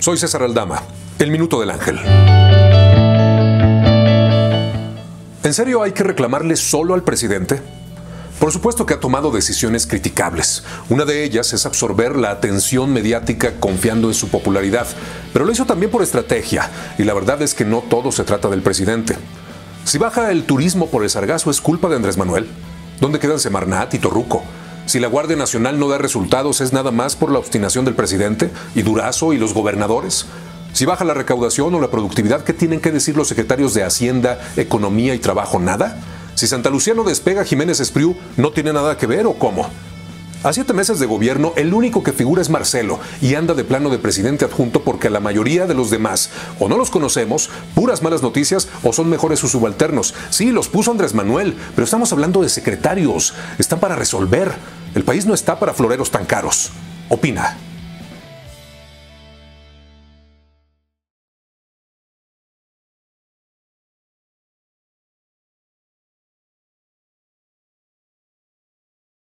Soy César Aldama, el Minuto del Ángel. ¿En serio hay que reclamarle solo al presidente? Por supuesto que ha tomado decisiones criticables. Una de ellas es absorber la atención mediática confiando en su popularidad, pero lo hizo también por estrategia, y la verdad es que no todo se trata del presidente. Si baja el turismo por el sargazo, ¿es culpa de Andrés Manuel? ¿Dónde quedan Semarnat y Torruco? Si la Guardia Nacional no da resultados, ¿es nada más por la obstinación del presidente y Durazo y los gobernadores? Si baja la recaudación o la productividad, ¿qué tienen que decir los secretarios de Hacienda, Economía y Trabajo? ¿Nada? Si Santa Lucía no despega, Jiménez Espriu no tiene nada que ver, ¿o cómo? A 7 meses de gobierno, el único que figura es Marcelo y anda de plano de presidente adjunto porque a la mayoría de los demás o no los conocemos, puras malas noticias, o son mejores sus subalternos. Sí, los puso Andrés Manuel, pero estamos hablando de secretarios. Están para resolver. El país no está para floreros tan caros. Opina.